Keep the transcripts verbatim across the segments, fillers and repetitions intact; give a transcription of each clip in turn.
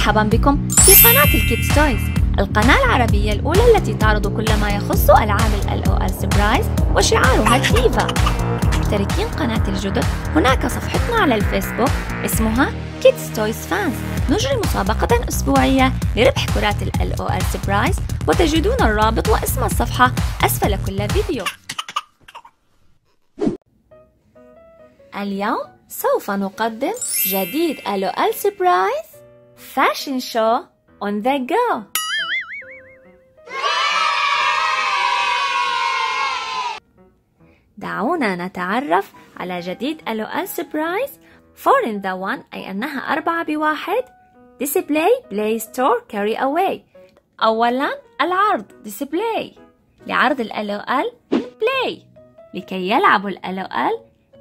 مرحبا بكم في قناة الكيدز تويز، القناة العربية الأولى التي تعرض كل ما يخص ألعاب ال LOL Surprise وشعارها الديفا. مشتركين قناة الجدد، هناك صفحتنا على الفيسبوك اسمها Kids Toys Fans، نجري مسابقة أسبوعية لربح كرات ال LOL Surprise، وتجدون الرابط واسم الصفحة أسفل كل فيديو. اليوم سوف نقدم جديد LOL Surprise Fashion show on the go. دعونا نتعرف على جديد LOL Surprise Four in the One، أي أنها أربعة بواحد. Display Play Store Carry Away. أولا العرض Display لعرض ال LOL Play لكي يلعبوا ال LOL.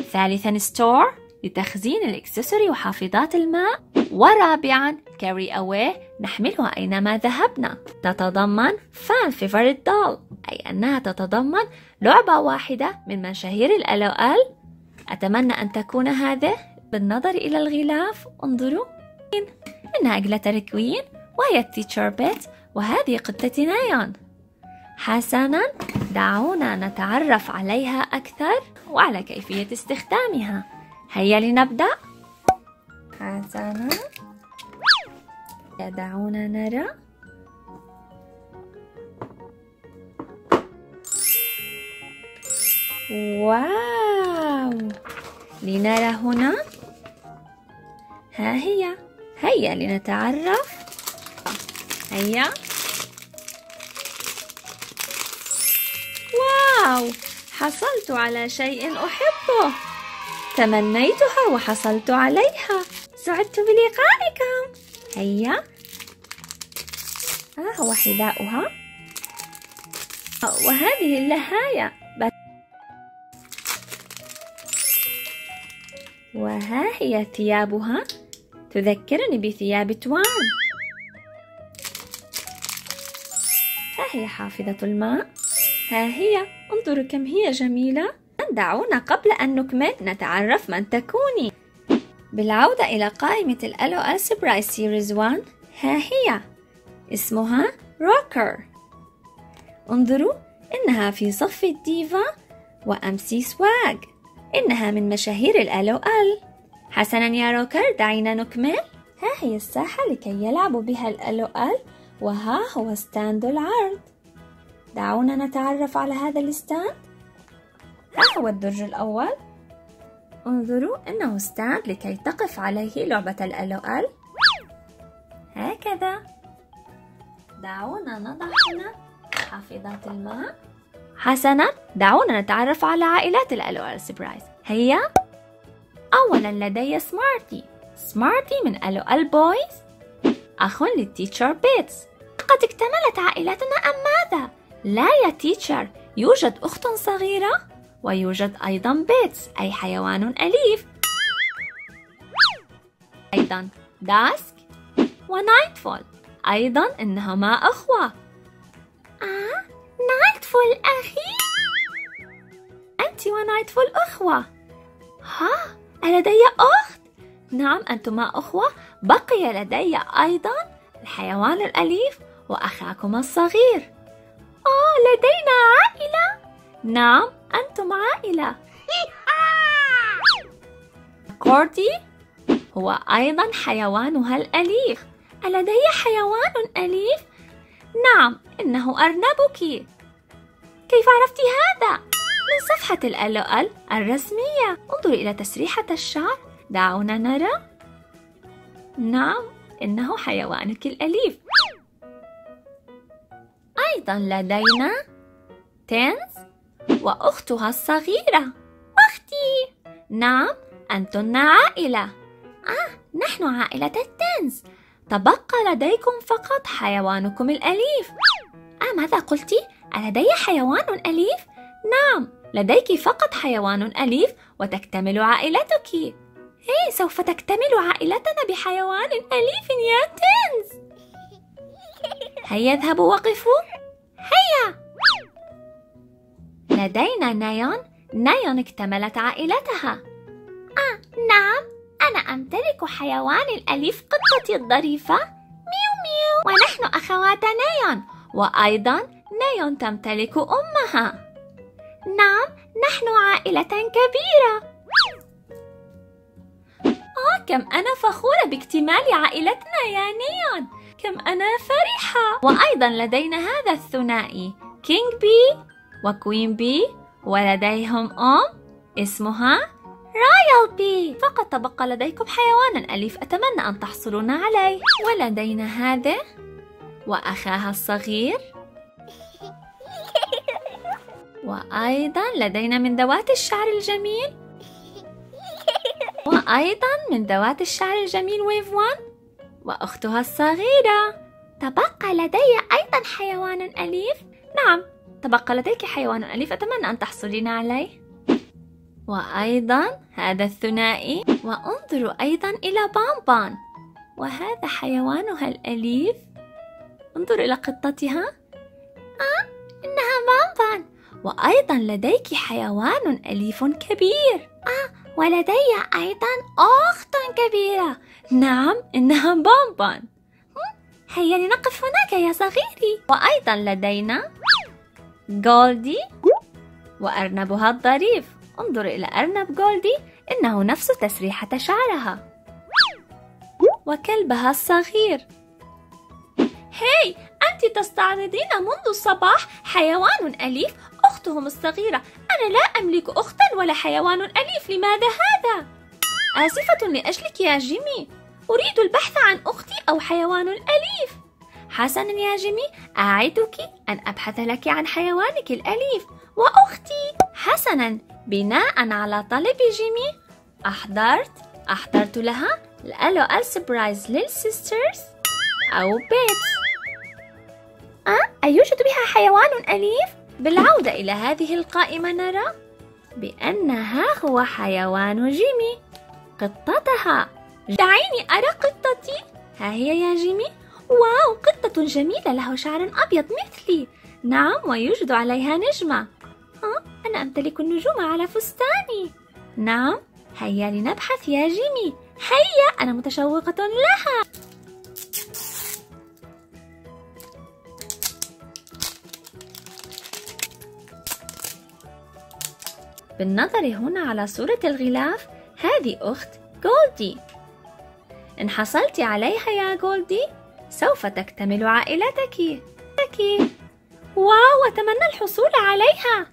ثالثا Store لتخزين الإكسسوري وحافظات الماء. ورابعاً Carry Away نحملها أينما ذهبنا. تتضمن Fan Favorite Doll، أي أنها تتضمن لعبة واحدة من مشاهير ال LOL. أتمنى أن تكون هذه. بالنظر إلى الغلاف انظروا، إنها أجلة ركوين وهي Teacher Pet، وهذه قطة نايون. حسناً، دعونا نتعرف عليها أكثر وعلى كيفية استخدامها. هيا لنبدأ. حسنا، دعونا نرى. واو، لنرى هنا. ها هي. هيا لنتعرف. هيا. واو، حصلت على شيء أحبه. تمنيتها وحصلت عليها. سعدت بلقائكم. هيا، ها هو حذاؤها وهذه اللهاية، وها هي ثيابها تذكرني بثياب توان. ها هي حافظة الماء، ها هي، انظروا كم هي جميلة. دعونا قبل أن نكمل نتعرف من تكوني. بالعودة إلى قائمة ال LOL Surprise Series واحد، ها هي، اسمها روكر. انظروا، إنها في صف الديفا وأمسي سواج، إنها من مشاهير ال LOL. حسنا يا روكر، دعينا نكمل. ها هي الساحة لكي يلعبوا بها ال LOL، وها هو ستاند العرض. دعونا نتعرف على هذا الستاند. ها هو الدرج الأول، انظروا، إنه ستاند لكي تقف عليه لعبة ال LOL هكذا. دعونا نضع هنا حافظات الماء. حسنا، دعونا نتعرف على عائلات ال LOL Surprise. هيا، أولا لدي سمارتي. سمارتي من LOL Boys، أخ للتيتشر بيتس. قد اكتملت عائلتنا أم ماذا؟ لا يا تيتشر، يوجد أخت صغيرة ويوجد أيضا بيتس، أي حيوان أليف، أيضا داسك ونايتفول، أيضا إنهما أخوة. آه، نايتفول أخي، أنت ونايتفول أخوة. ها، ألدي أخت؟ نعم، أنتما أخوة. بقي لدي أيضا الحيوان الأليف وأخاكما الصغير. آه، لدينا عائلة. نعم، أنتم عائلة. كوردي هو أيضا حيوانها الأليف. ألدي حيوان أليف؟ نعم، إنه أرنبك. كيف عرفت هذا؟ من صفحة ال LOL الرسمية. انظر إلى تسريحة الشعر. دعونا نرى. نعم، إنه حيوانك الأليف. أيضا لدينا تينز وأختها الصغيرة. أختي، نعم، أنتن عائلة. آه، نحن عائلة التينز. تبقى لديكم فقط حيوانكم الأليف. آه، ماذا قلتِ؟ ألدي حيوان أليف؟ نعم، لديك فقط حيوان أليف وتكتمل عائلتك. هي، سوف تكتمل عائلتنا بحيوان أليف يا تينز. هيا اذهبوا وقفوا. هيا، لدينا نايون. نايون اكتملت عائلتها. آه، نعم، أنا أمتلك حيواني الأليف، قطتي الظريفة. ونحن أخوات نيون، وأيضا نيون تمتلك أمها. نعم، نحن عائلة كبيرة. آه، كم أنا فخورة باكتمال عائلتنا يا نيون، كم أنا فرحة. وأيضا لدينا هذا الثنائي كينج بي وكوين بي، ولديهم أم اسمها رايال بي. فقط تبقى لديكم حيوانا أليف، أتمنى أن تحصلون عليه. ولدينا هذا وأخاها الصغير، وأيضا لدينا من ذوات الشعر الجميل، وأيضا من ذوات الشعر الجميل ويف وان وأختها الصغيرة. تبقى لدي أيضا حيوانا أليف. نعم، تبقى لديك حيوان أليف، أتمنى أن تحصلين عليه. وأيضا هذا الثنائي، وانظروا أيضا إلى بامبان وهذا حيوانها الأليف. انظروا إلى قطتها، آه إنها بامبان. وأيضا لديك حيوان أليف كبير، آه ولدي أيضا أخت كبيرة. نعم، إنها بامبان. هيا لنقف هناك يا صغيري. وأيضا لدينا جولدي وأرنبها الظريف. انظر إلى أرنب جولدي، إنه نفس تسريحة شعرها. وكلبها الصغير. هاي، أنت تستعرضين منذ الصباح حيوان أليف، أختهم الصغيرة. أنا لا أملك أختا ولا حيوان أليف، لماذا هذا؟ آسفة لأجلك يا جيمي، أريد البحث عن أختي أو حيوان أليف. حسنا يا جيمي، أعدك أن أبحث لك عن حيوانك الأليف وأختي. حسنا، بناء على طلب جيمي أحضرت أحضرت لها الألوال سبرايز للسيسترز أو بيبس. أه؟ أيوجد بها حيوان أليف؟ بالعودة إلى هذه القائمة نرى بأنها هو حيوان جيمي، قطتها. دعيني أرى قطتي، ها هي يا جيمي. واو، قطة جميلة، له شعر أبيض مثلي. نعم، ويوجد عليها نجمة. ها، أنا أمتلك النجوم على فستاني. نعم، هيا لنبحث يا جيمي. هيا، أنا متشوقة لها. بالنظر هنا على صورة الغلاف، هذه أخت جولدي. إن حصلت عليها يا جولدي سوف تكتمل عائلتك. واو، أتمنى الحصول عليها.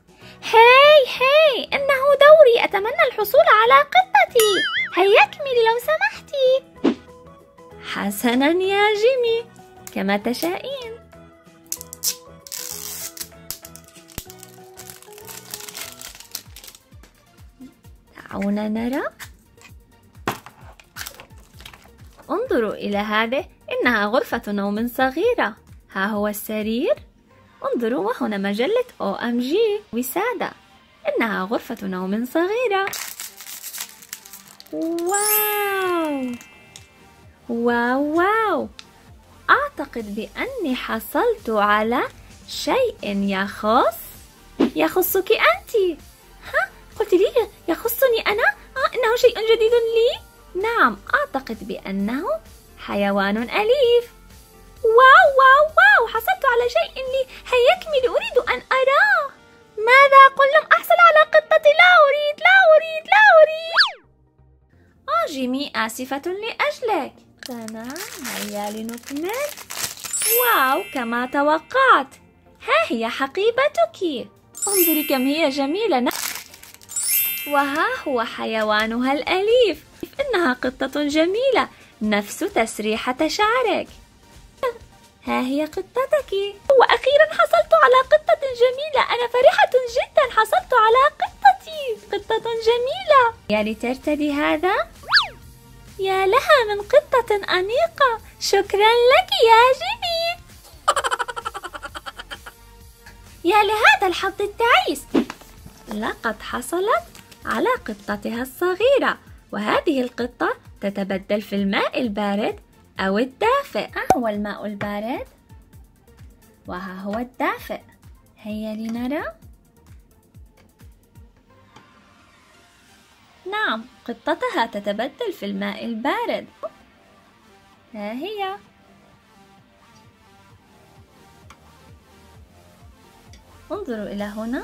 هاي هاي، إنه دوري، أتمنى الحصول على قطتي. هيا اكملي لو سمحتي. حسنا يا جيمي، كما تشائين. دعونا نرى. انظروا إلى هذه، إنها غرفة نوم صغيرة. ها هو السرير، انظروا، وهنا مجلة أو إم جي وسادة. إنها غرفة نوم صغيرة. واو واو واو، أعتقد بأني حصلت على شيء يخص يخصك أنت. ها، قلت لي يخصني أنا؟ آه، إنه شيء جديد لي. نعم، أعتقد بأنه حيوان أليف. واو واو واو، حصلت على شيء لي. هيا اكملي، أريد أن أراه. ماذا؟ قل لم أحصل على قطتي، لا أريد لا أريد لا أريد. آه جيمي، آسفة لأجلك. تمام، هيا لنكمل. واو، كما توقعت، ها هي حقيبتك. انظري كم هي جميلة، وها هو حيوانها الأليف. إنها قطة جميلة، نفس تسريحة شعرك. ها هي قطتك. وأخيرا حصلت على قطة جميلة، أنا فرحة جدا، حصلت على قطتي، قطة جميلة. يا لترتدي هذا، يا لها من قطة أنيقة. شكرا لك يا جيمي. يا لهذا الحظ التعيس، لقد حصلت على قطتها الصغيرة. وهذه القطة تتبدل في الماء البارد أو الدافئ. ها هو الماء البارد، وها هو الدافئ. هيا لنرى. نعم، قطتها تتبدل في الماء البارد. ها هي. انظروا إلى هنا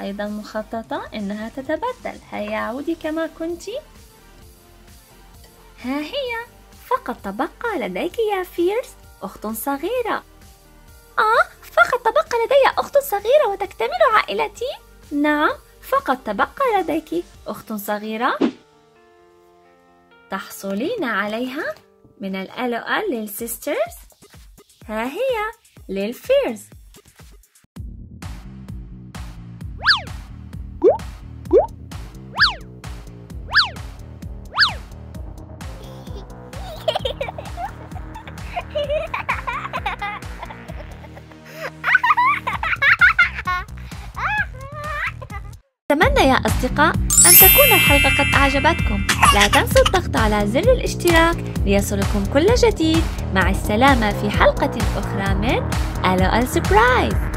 أيضا مخططة أنها تتبدل. هيا عودي كما كنت. ها هي، فقط تبقى لديك يا فيرس أخت صغيرة. آه، فقط تبقى لدي أخت صغيرة وتكتمل عائلتي؟ نعم، فقط تبقى لديك أخت صغيرة تحصلين عليها من ال للسيسترز. ها هي للفيرس. أتمنى يا أصدقاء أن تكون الحلقة قد أعجبتكم. لا تنسوا الضغط على زر الاشتراك ليصلكم كل جديد. مع السلامة في حلقة أخرى من LOL Surprise.